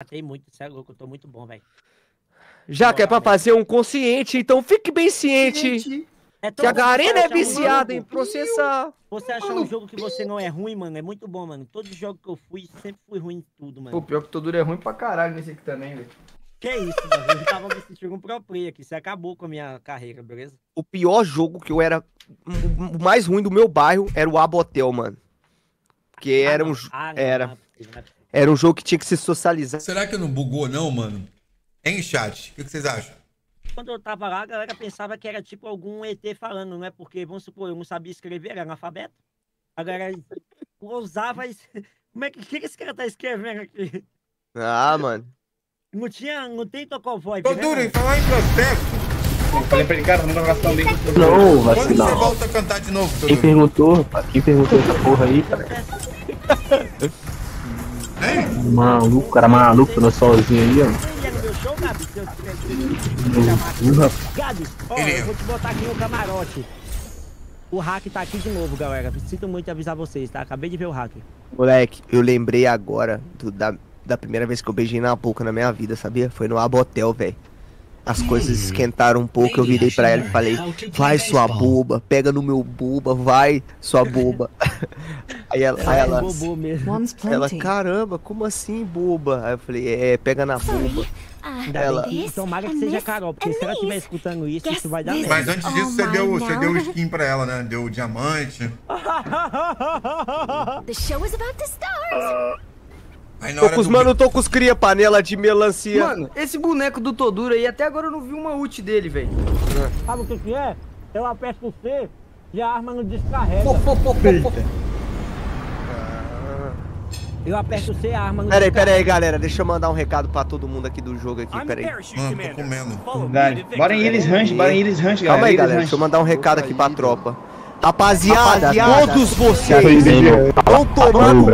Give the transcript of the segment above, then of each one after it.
Matei muito, você é louco, eu tô muito bom, velho. Já que é pra fazer um consciente, então fique bem ciente. É que a Garena é viciada em processar. Você achar um jogo que você não é ruim, mano, é muito bom, mano. Todo jogo que eu fui, sempre fui ruim em tudo, mano. O pior que Toduro é ruim pra caralho nesse aqui também, velho. Que isso, mano. Eu tava me sentindo um pro play aqui. Você acabou com a minha carreira, beleza? O pior jogo que eu era... O mais ruim do meu bairro era o Abotel, mano. Porque era um... Era um jogo que tinha que se socializar. Será que não bugou não, mano? Hein, chat? O que vocês acham? Quando eu tava lá, a galera pensava que era tipo algum ET falando, né? Porque, vamos supor, eu não sabia escrever, era analfabeto. A galera ousava... Como é que esse cara tá escrevendo aqui? Ah, mano. Não tinha... Não tem tocovoi. Tô duro em falar em processo. Eu falei pra ele, cara, não vai tão bem. Não, vai ser não. Quando você volta a cantar de novo, Toduro? Quem perguntou essa porra aí, cara? Maluco, cara maluco, nós sozinho aí, ó. Eu vou te botar aqui no camarote. O hack tá aqui de novo, galera. Sinto muito avisar vocês, tá? Acabei de ver o hack. Moleque, eu lembrei agora da primeira vez que eu beijei na boca na minha vida, sabia? Foi no Abotel, velho. As coisas esquentaram um pouco, eu virei pra ela e falei, vai sua boba, pega no meu boba, vai sua boba. Aí ela, caramba, como assim boba? Aí eu falei, pega na boba. Ela, tomara que seja Carol, porque se ela estiver escutando isso, isso vai dar merda. Mas antes disso, você deu o skin pra ela, né? Deu o diamante. The show is about to start. Mano, eu tô com os cria panela de melancia. Mano, esse boneco do Toduro aí, até agora eu não vi uma ult dele, velho. Sabe o que é? Eu aperto o C e a arma não descarrega. Eu aperto o C e a arma não descarrega. Pera aí, galera. Deixa eu mandar um recado pra todo mundo aqui do jogo aqui, peraí. Mano, tô comendo. Bora em Elis Ranch, galera. Calma aí, galera. Deixa eu mandar um recado aqui pra tropa. Rapaziada, todos vocês vão tomar no cu,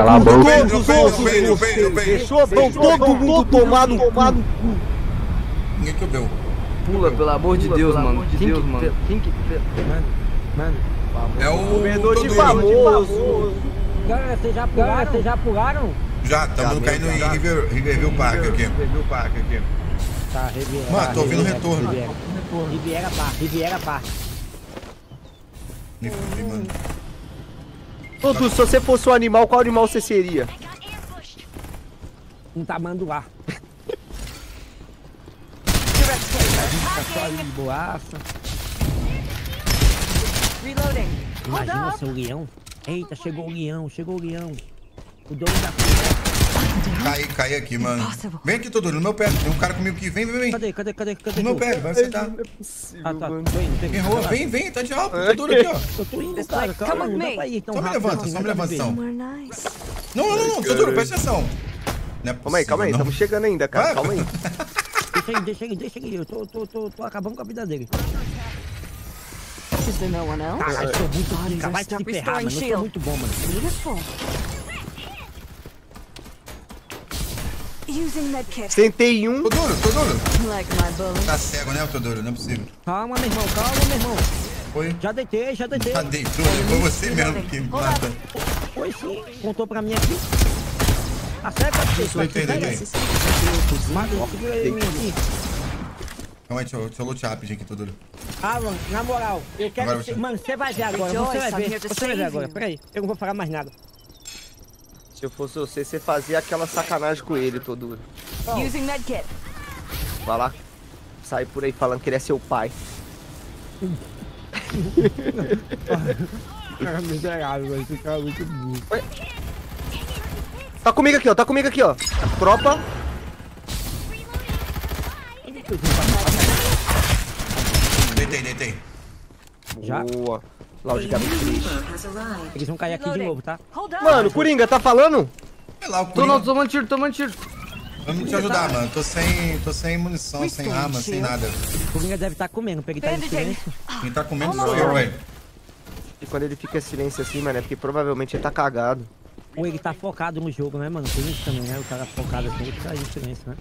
todo mundo tomar no cu. Ninguém que deu. Pula, pelo amor de Deus, mano. É o comedor de famoso. Galera, vocês já pularam? Já, estamos caindo em Riverview Park aqui. Mano, tô ouvindo o retorno. Riviera Park. Toduro, se você fosse um animal, qual animal você seria? Um tamanduá. Imagina seu leão. Eita, chegou o leão. O dono da puta. Cai aqui, mano. Vem aqui, Toduro, no meu pé. Tem um cara comigo aqui. Vem. Cadê? No meu pé, vai você tá. Tá. Errou, vem, tá de alto. Toduro aqui, ó. Eu tô indo, cara. Calma, só me levanta. Não, Toduro, presta atenção. Calma aí, estamos chegando ainda, cara. Calma aí. Deixa aí. Eu tô acabando com a vida dele. Caralho, eu tô muito capaz de se ferrar, mano. Eu tô muito bom, mano. Tentei um. Toduro. Tá cego, né, Toduro? Não é possível. Calma, meu irmão. Oi? Já deitei. Já deitou, foi você mesmo que me mata. Foi sim, contou pra mim aqui. Acerta aqui. Calma aí, deixa eu lutear rapidinho aqui, Toduro. Alan, na moral, eu quero que... Mano, você vai ver agora, você vai ver agora. Peraí, eu não vou falar mais nada. Se eu fosse você fazia aquela sacanagem com ele, Toduro. Vai lá, sai por aí falando que ele é seu pai. Cara miserável, vai ficar muito burro. Tá comigo aqui, ó. Tropa. Deitei. Já? Boa. Eles vão cair aqui de novo, tá? Mano, Coringa, tá falando? Sei lá, o Coringa. Tô tomando tiro. Vamos te ajudar, mano. Tô sem munição, sem arma, sem nada. O Coringa deve tá comendo, porque ele tá em silêncio. Quem tá comendo sou eu, velho. E quando ele fica em silêncio assim, mano, é porque provavelmente ele tá cagado. Ou ele tá focado no jogo, né, mano? Tem isso também, né? O cara focado assim, ele tá em silêncio, né?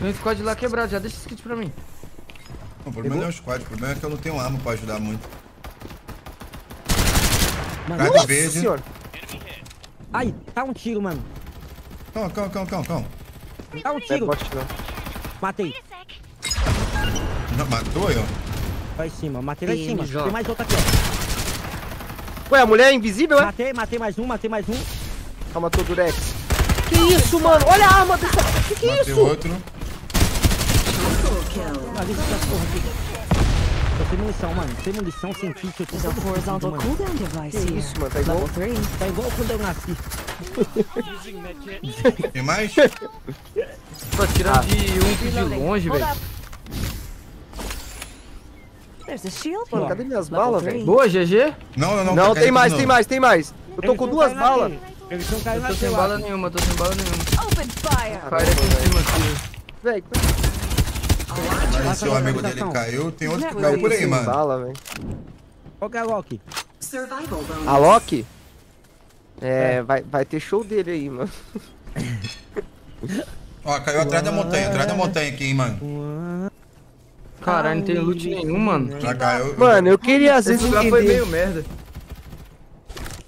Tem um squad lá quebrado, já deixa esse kit pra mim. Não, o problema não é o squad, o problema é que eu não tenho arma pra ajudar muito. Mano, nossa verde. Senhora! Ai, tá um tiro, mano. Calma. Dá um tiro. Matei. Não, matou eu? Vai em cima, matei lá em cima. Tem mais outra aqui, ó. Ué, a mulher é invisível, é? Matei mais um. Calma, Todurex. Que isso, mano? Olha a arma dessa. Que matei isso? Outro. Tô sem munição, mano. Sem munição, sem kit, eu tô todo mundo, mano. Que isso, mano? Tá igual? Tá igual quando eu nasci. Tem mais? Tô atirando de longe, velho. Mano, cadê minhas balas, velho? Boa, GG? Não, tem mais. Eu tô com duas balas. Eles não caem na tela. Tô sem bala nenhuma. Open fire! Cara, aqui em cima, aqui. Véi, seu amigo dele caiu, tem outro que caiu por aí, mano. Bala, qual que é a Loki? A Loki? É, vai ter show dele aí, mano. Ó, caiu atrás da montanha aqui, hein, mano. Caralho, não tem loot nenhum, mano. Já caiu. Mano, eu queria às vezes entender. Foi meio merda.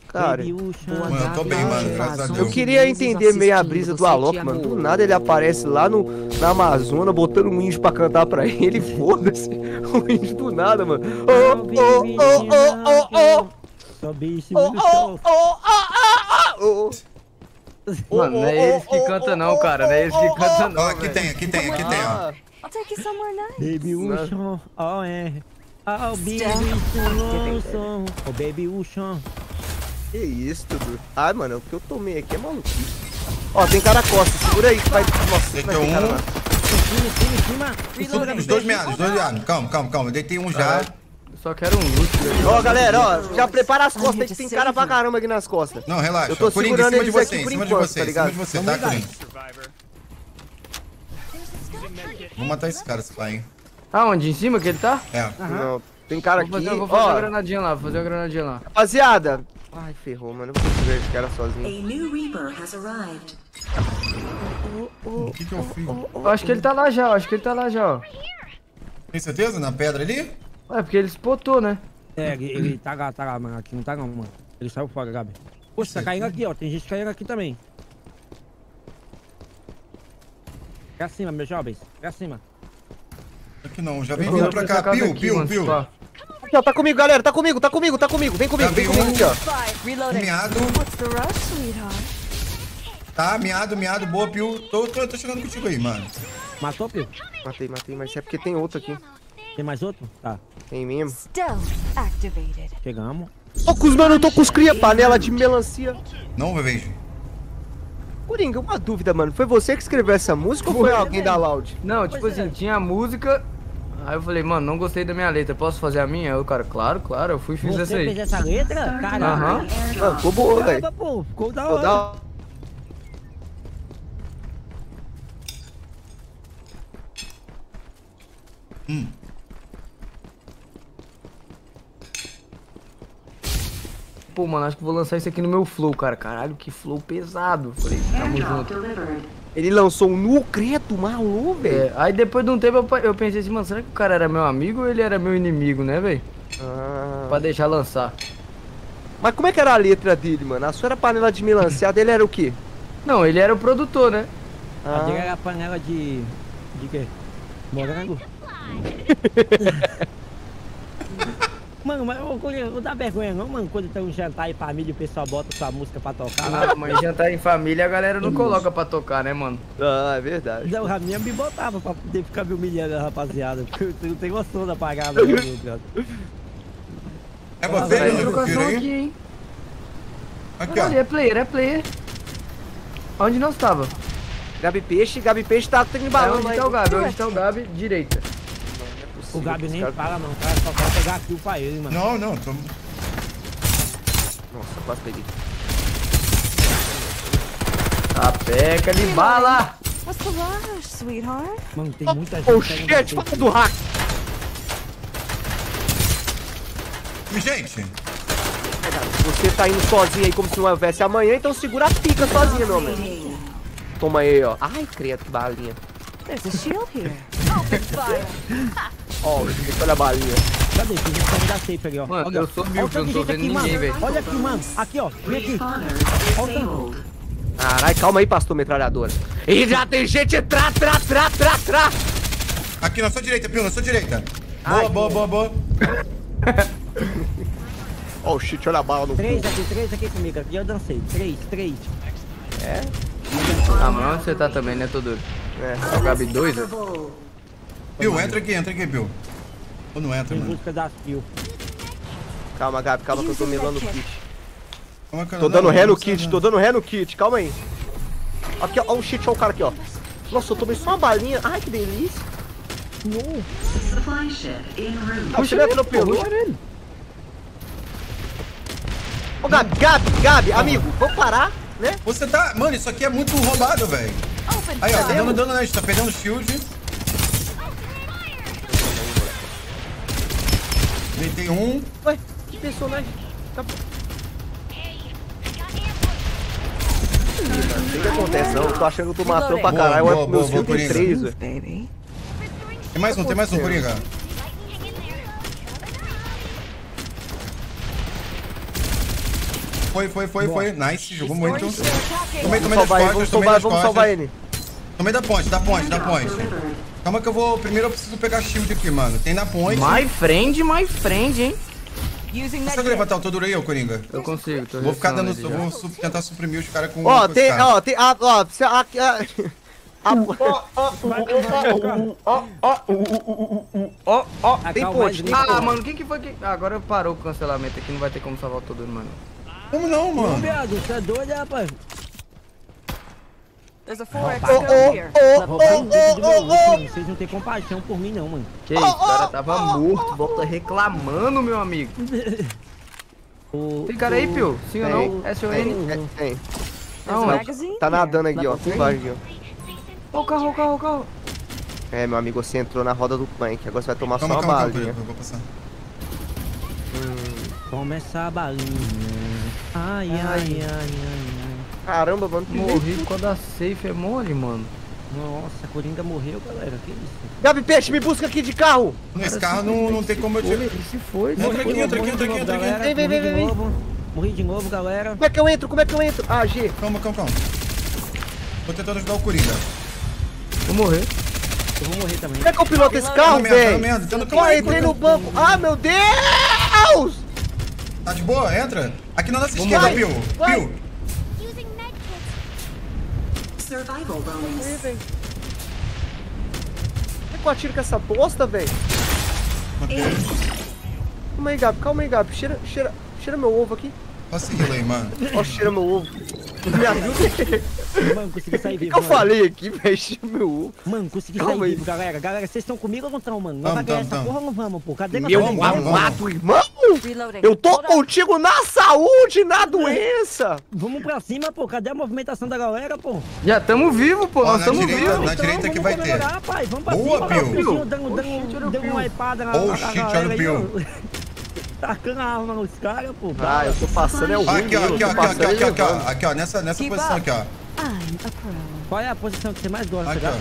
Cara, mano, eu tô bem, mano, graças a Deus. Eu queria entender meio a brisa do Alok, mano. Do nada ele aparece lá na Amazônia, botando um índio pra cantar pra ele, foda-se. O índio do nada, mano. Mano, não é esse que canta não, cara. Não é esse que canta não. Ó, aqui tem, ó. Baby Ocean, ó, é. Ó, Baby Ocean, ó, Baby Ocean. Que isso, Toduro? Ai, mano, o que eu tomei aqui é maluquice. Ó, tem cara costa, segura aí que vai. Nossa, tem um. Cara lá. Em cima. Os dois meados. Calma. Deitei um já. Eu só quero um loot. Ó, galera, ó, já prepara as costas aí que tem cara pra caramba aqui nas costas. Não, relaxa. Eu tô segurando em cima de você, tá ligado? Tá, Coringa? Vou matar esse cara, esse pai, hein? Aonde? Em cima que ele tá? É. Não, tem cara aqui. Vou fazer uma granadinha lá, Rapaziada. Ai, ferrou, mano. Eu vou ver esse cara sozinho. O que eu fiz? Acho que ele tá lá já, ó. Tem certeza? Na pedra ali? É, porque ele spotou, né? É, ele tá lá, mano. Aqui não tá não, mano. Ele saiu fora, Gabi. Poxa, tá caindo aqui, ó. Tem gente caindo aqui também. Pra cima, meus jovens. Pra cima. Aqui não, já vem vindo pra cá. Piu. Aqui, ó, tá comigo, galera. Vem comigo aqui, ó. Miado. Tá, miado, boa, Piu. Tô chegando contigo aí, mano. Matou, Piu? Matei, mas é porque tem outro aqui. Tem mais outro? Tá. Tem mesmo. Chegamos. Ô, mano, eu tô com os cria panela de melancia. Não, vejo. Coringa, uma dúvida, mano. Foi você que escreveu essa música ou foi alguém da LOUD? Não, tipo assim, tinha a música. Aí eu falei, mano, não gostei da minha letra, posso fazer a minha? Aí o cara, claro, eu fui e fiz essa aí. Você fez essa letra? Caralho. Aham. Ficou boa, velho. Ficou da hora. Pô, mano, acho que vou lançar isso aqui no meu flow, cara. Caralho, que flow pesado. Falei, tamo junto. Ele lançou um nucreto, maluco, velho. Aí depois de um tempo eu pensei assim, mano, será que o cara era meu amigo ou ele era meu inimigo, né, velho? Pra deixar lançar. Mas como é que era a letra dele, mano? A sua era panela de melancia, a dele era o quê? Não, ele era o produtor, né? A dele era a panela de... quê? Morango? Mano, mas não dá vergonha não, mano, quando tem um jantar em família e o pessoal bota sua música pra tocar. Não, mas jantar em família a galera não coloca pra tocar, né, mano? Ah, é verdade. Não, a minha me botava pra poder ficar me humilhando, rapaziada. Porque não tem noção da parada. É você, né? Aqui, hein? Aqui, ó. É player. Onde nós tava? Gabepeixe tá tendo balão. Onde tá o Gabi? Direita. O Gabi nem fala, não, cara, só quer pegar kill pra ele, mano. Não, tô... Nossa, quase peguei. Tá, peca de bala! Mano, tem muita gente... Oh, shit, falta do hack! Gente! Você tá indo sozinho aí como se não houvesse amanhã, então segura a pica sozinha, meu amigo. Toma aí, ó. Ai, credo, que balinha. There's a shield here. Ó, olha a balinha. Cadê? Tem gente que dar safe ali, ó. Mano, eu sou mil, eu não tô vendo ninguém, velho. Olha aqui, mano. Aqui, ó. Vem aqui. Olha o tanque. Carai, calma aí, pastor metralhadora. E já tem gente trá. Aqui na sua direita, Piu, na sua direita. Boa. Ó, o shit, olha a bala no cu. Três aqui comigo, aqui eu dancei. Três. É? Ah, mano, onde você tá também, né, Toduro? É, o Gabi 2, né? Piu, entra aqui, Piu. Ou não entra, mano? Calma, Gabi, calma que eu tô melando o kit. Tô dando ré no kit, calma aí. Aqui, ó, o shit, ó, o cara aqui, ó. Nossa, eu tomei só uma balinha. Ai, que delícia. Puxa ele, atropelou. Ô, Gabi, amigo, vamos parar, né? Você tá... Mano, isso aqui é muito roubado, velho. Aí, ó, tá dando dano na gente, tá perdendo shield. Deitei um. Ué, que personagem. Tá... O que acontece, não? Eu tô achando que eu tô matando pra caralho. Boa, meu shield tem 3, velho. Tem mais um, Coringa. Foi. Nice, jogou muito. Tomei das costas, vamos salvar ele. Tomei da ponte. Calma que eu vou... Primeiro eu preciso pegar shield aqui, mano. Tem na ponte. My friend, hein? Você consegue levantar o Toduro aí, ô Coringa? Eu consigo, tô. Vou ficar dando... Vou tentar suprimir os caras com... Tem ponte. Ah, mano, quem que foi que... Agora parou o cancelamento aqui, não vai ter como salvar o Toduro, mano. Como não, mano? Não, viado, você é doido, rapaz. Vocês não tem compaixão por mim, não, mano. Que isso, o cara tava morto, volta reclamando, meu amigo. Tem cara aí, Piu? Sim ou não? S.O.N. Tem. Tá nadando aqui, ó. Ô, carro. É, meu amigo, você entrou na roda do plank. Agora você vai tomar só uma balinha. Calma, eu vou passar. Toma essa balinha. Ai. Caramba, mano, morri quando a safe é mole, mano. Nossa, a Coringa morreu, galera. Que isso? Gabepeixe, me busca aqui de carro. Nesse carro não tem como eu tirar. Se foi, entra aqui. Vem. Morri de novo, galera. Como é que eu entro? Ah, G. Calma. Vou tentar ajudar o Coringa. Eu vou morrer também. Como é que eu piloto esse carro, velho? Ó, entrei no banco. Ah, meu Deus! Tá de boa? Entra. Aqui na nossa esquerda, Piu. Como é que eu atiro com essa bosta, velho? Calma aí, Gabi. Cheira meu ovo aqui. Passa ele aí, mano. Ó, cheira meu ovo. Me ajuda. Mano, consegui sair vivo. O que eu falei aqui, velho? Cheira meu ovo. Mano, consegui sair vivo, galera. Galera, vocês estão comigo ou não estão, mano? Não vai ganhar essa porra ou não vamos, pô? Cadê meu armado, irmão? Eu tô contigo na saúde, na doença. Vamos pra cima, pô. Cadê a movimentação da galera, pô? Já tamo vivo, pô. Nós tamo vivo. Na direita que vai ter. Vamos pra cima, Piu. Deu uma ipada na galera. Oxi, olha o Piu. Tacando a arma nos caras, pô. Ah, eu tô passando é o ruim. Aqui, ó. Aqui, ó. Nessa posição aqui, ó. Qual é a posição que você mais gosta, cara?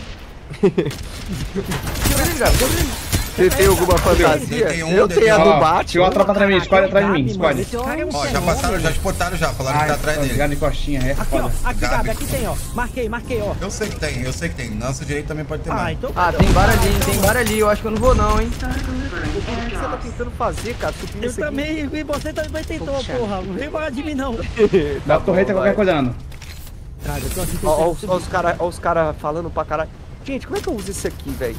Você tem alguma fantasia? Eu tenho a do Batman. Olha atrás de mim, ó, já passaram, já exportaram, já. Falaram que tá atrás dele. Gabi Costinha, é foda. Aqui, tem, ó. Marquei, ó. Eu sei que tem. Nossa direita também pode ter mais. Ah, tem bar ali. Eu acho que eu não vou não, hein. O que você tá tentando fazer, cara? Eu também, e você também tentou, porra. Não vem parar de mim, não. Dá torreta qualquer coisa, não. Ó os caras falando pra caralho. Gente, como é que eu uso isso aqui, velho?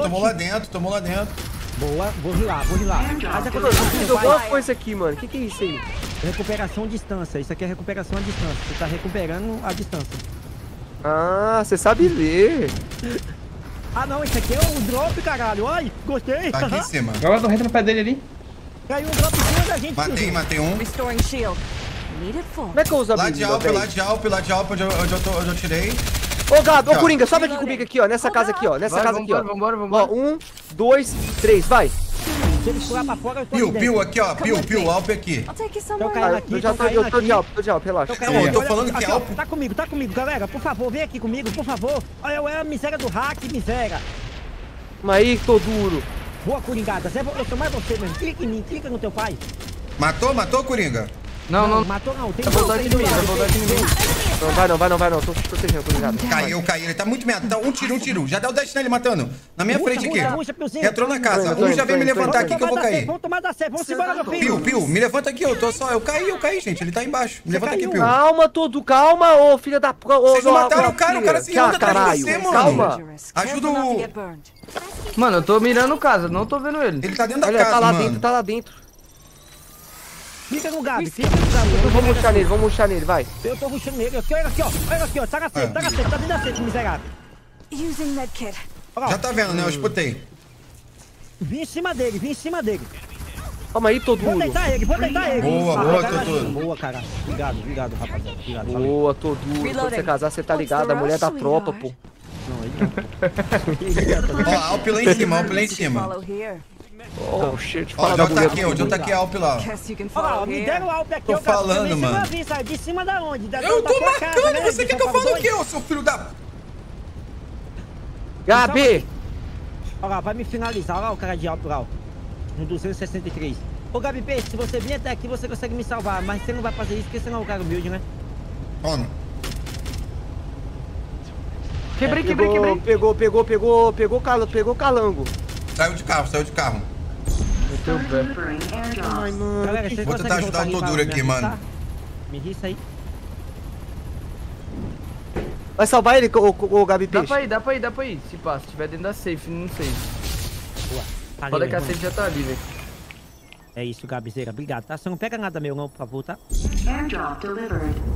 Tomou lá dentro. Boa, vou rilar. Alguma coisa aqui, mano. Que é isso aí? Recuperação à distância. Isso aqui é recuperação à distância. Você tá recuperando a distância. Ah, você sabe ler. Ah, não. Isso aqui é um drop, caralho. Ai, gostei. Tá aqui em cima. Agora eu tô reta no pé dele ali. Caiu um drop em cima da gente. Matei um. Restoring shield. Como é que eu uso a habilidade? Lá de alp, onde eu tirei. Ô, Coringa, sobe aqui comigo aqui, ó. Nessa casa aqui, ó. Vambora. Ó, 1, 2, 3, vai. Se ele pular pra fora, eu tô Piu, aqui, ó. Piu, Alp aqui. Eu tô de Alp, relaxa. Eu tô falando que Alp. Tá comigo, galera. Por favor, vem aqui comigo, por favor. Olha, eu é a miséria do hack, miséria. Mas aí, Toduro. Boa, Coringada. Eu sou mais você, mano. Clica em mim, clica no teu pai. Matou, Coringa? Não, não, matou não, tem que voltar de mim, vai voltar de mim. Não, vai não, vai não, vai não, tô protegendo, tô ligado. Caiu, ele tá muito medo, tá um tiro. Já deu 10 nele matando, na minha frente aqui. Entrou na casa, um já vem me levantar aqui que eu vou cair. Vamos tomar da certo, vamos embora, meu filho. Piu, me levanta aqui, eu tô só, eu caí, gente, ele tá embaixo. Me levanta aqui, Piu. Calma, Toduro, calma, ô filha da... Vocês mataram o cara se anda atrás de você, mano. Calma. Ajuda o... Mano, eu tô mirando casa, não tô vendo ele. Ele tá dentro da casa, mano. Tá lá dentro. Fica no Gabi, fica no Gabi. Vamos rushar nele, vai. Eu tô rushando nele. Olha aqui, ó. Taca cedo, tá vindo a cedo, miserável. Já tá vendo, né? Eu esputei. Vim em cima dele. Calma aí, Toduro. Vou deitar ele. Boa, Toduro. Boa, cara. Obrigado, rapaziada. Obrigado. Boa, Toduro. Quando você casar, você tá ligado. A mulher da tropa, pô. Não, aí não. Ó, Alp lá em cima, Oh, shit, ó, o John tá aqui, Alp lá. Ó, me deram o Alp aqui, eu tô falando, mano. De cima da onde? Eu tô marcando, você quer que eu fale o quê, ô seu filho da... Gabi! Ó lá, vai me finalizar, olha lá o cara de Alp lá, no 263. Ô, Gabepeixe, se você vir até aqui, você consegue me salvar, mas você não vai fazer isso, porque você não é o cara humilde, né? Toma. Quebrei. Pegou calango. Saiu de carro. Ai, mano. Galera, vou tentar ajudar o Toduro aqui, mano. Me riça aí. Vai salvar ele, o Gabepeixe? Dá pra ir. Se tiver dentro da safe, não sei. Boa. Olha que a safe já tá ali, velho. É isso, Gabizeira. Obrigado, tá? Você não pega nada meu, não, por favor, tá?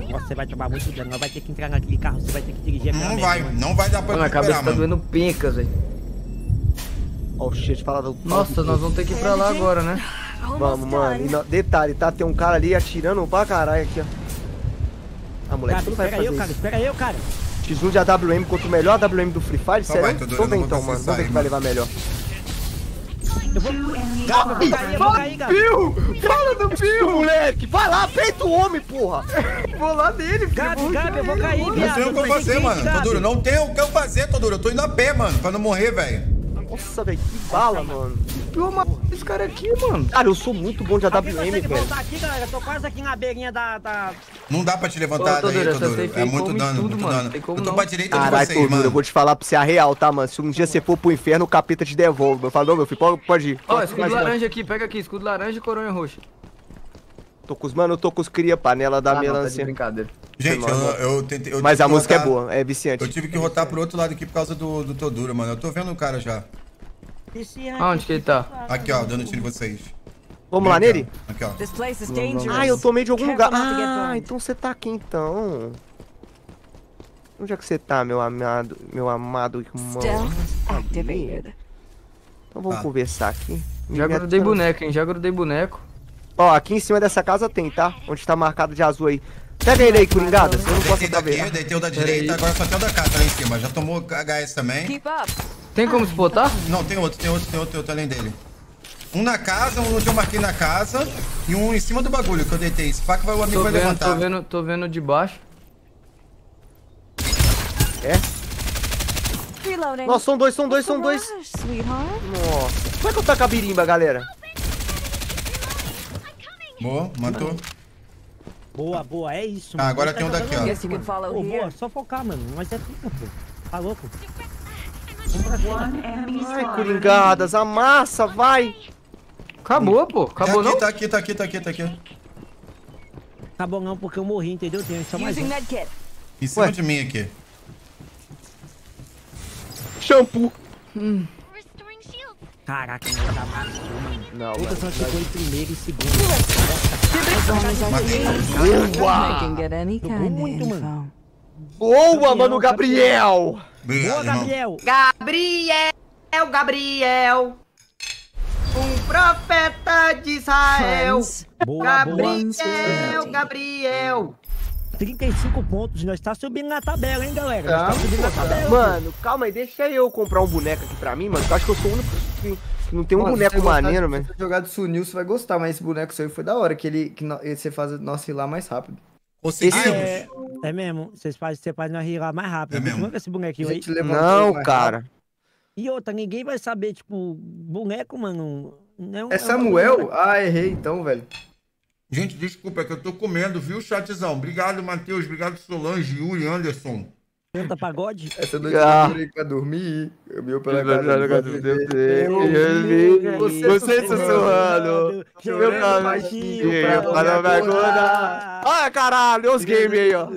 Nossa, você vai tomar muito dano. Não vai ter que entrar naquele carro, você vai ter que dirigir aquela merda. Não vai dar pra recuperar, mano. A cabeça tá doendo pencas, velho. Oh, shit, nossa, nós vamos ter que ir pra lá agora, né? Vamos, mano. E detalhe, tá? Tem um cara ali atirando pra caralho aqui, ó. Ah, moleque, tu não vai fazer isso. Pega eu, cara. X1 de AWM contra o melhor AWM do Free Fire? Sério? Vamos ver então, mano. Vamos ver quem vai levar melhor. Eu vou cair, Gabi. Fala do Piu, moleque. Vai lá, peita o homem, porra. Vou lá nele, filho. Gabi, eu vou cair, viado. Eu não sei o que eu fazer, mano. Toduro, não tem o que eu fazer, Toduro. Eu tô indo a pé, mano, pra não morrer, velho. Nossa, velho, que bala, mano. Eu matei esse cara aqui, mano. Cara, eu sou muito bom de AWM, velho. Eu tô quase aqui na beirinha da... Não dá pra te levantar daí, Toduro. É muito dano, muito dano. Eu tô pra direita de vocês, mano. Caralho, eu vou te falar pra você a real, tá, mano? Se um dia você for pro inferno, o capeta te devolve. Eu falo, não, meu filho, pode ir. Ó, escudo laranja aqui, pega aqui. Escudo laranja e coronha roxa. Eu tô com os cria panela da melancia. Gente, eu tentei... Mas a música é boa, é viciante. Eu tive que rotar pro outro lado aqui por causa do Toduro, mano. Eu tô vendo o cara já. Onde que ele tá? Aqui, ó, dando tiro em vocês. Vamos lá nele? Aqui, ó. Ah, eu tomei de algum lugar. Ah, então você tá aqui, então. Onde é que você tá, meu amado irmão? Então vamos conversar aqui. Já grudei boneco. Ó, aqui em cima dessa casa tem, tá? Onde tá marcado de azul aí. Pega ele aí, Coringada, se eu não posso dar ver. Deitei o da direita, agora só tem o da casa lá em cima. Já tomou HS também. Tem como espotar? Não, tem outro além dele. Um na casa, um onde eu marquei na casa. E um em cima do bagulho que eu deitei. Esse pack o amigo vai levantar. Tô vendo de baixo. É? Nossa, são dois. Nossa. Como é que eu taco a birimba, galera? Boa, matou. Boa, é isso, mano. Ah, agora tem um daqui, ó. Pô, boa, só focar, mano. Mas é tudo, pô. Tá louco? Vai, Coringadas, amassa, vai! Acabou, pô. Acabou não? Tá aqui. Acabou não, porque eu morri, entendeu? Tem só mais um. Em cima de mim aqui. Shampoo. Caraca, não dá mais. Não, mano. Só ficou em primeiro e segundo. Boa! Muito, mano. Boa, mano, Gabriel! Boa, Gabriel! Gabriel! Um profeta de Israel! Gabriel! 35 pontos, nós tá subindo na tabela, hein, galera? Nós tá subindo na tabela. Mano, calma aí, deixa eu comprar um boneco aqui pra mim, mano. Eu acho que eu sou o único que não tem um boneco maneiro, mano. Se você jogar de Sunil, você vai gostar, mas esse boneco seu foi da hora, que você faz nós ir lá mais rápido. Conseguimos! É mesmo, você faz nós ir lá mais rápido. É mesmo. Esse bonequinho aí. Não, cara. E outra, ninguém vai saber, tipo, boneco, mano. Não, é Samuel? Ah, errei então, velho. Gente, desculpa, é que eu tô comendo, viu, chatzão? Obrigado, Matheus. Obrigado, Solange, Yuri, Anderson. Canta pagode? Essa noite eu chorei pra dormir. Eu me pela cara do Deus. Você sussurrando. Meu caminho pra me acordar. Olha, caralho, os games aí, ó.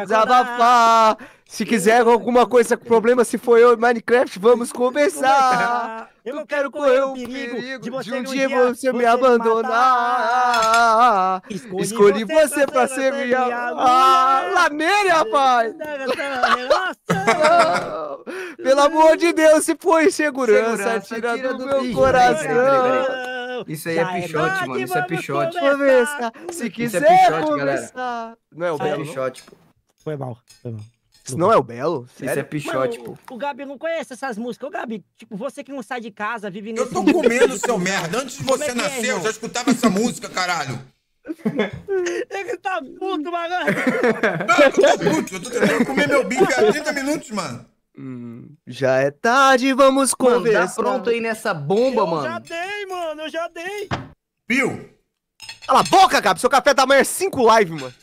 Desabafar. Se quiser alguma coisa com problema, se for eu em Minecraft, vamos conversar. Eu não quero correr o perigo de um dia você me abandonar. Escolhi você pra ser minha... lá nele, rapaz! Pelo amor de Deus, se for insegurança, tira do meu coração. Isso aí é pichote, mano, isso é pichote. Se quiser conversar... Não é o Belo, pichote, pô. Foi mal, foi mal. Isso não é o Belo? Sério? Isso é pichote, mano, pô. O Gabi não conhece essas músicas. Ô, Gabi, tipo, você que não sai de casa, vive nesse... Eu tô comendo, seu merda. Antes de você nascer, eu já escutava essa música, caralho. Ele tá puto, malandro. Não, eu tô puto. Eu tô tentando comer meu bico há 30 minutos, mano. Já é tarde, vamos conversar. Mano, tá pronto aí nessa bomba, mano. Eu já dei, mano. Eu já dei. Pio. Cala a boca, Gabi. Seu café da manhã é 5 lives, mano.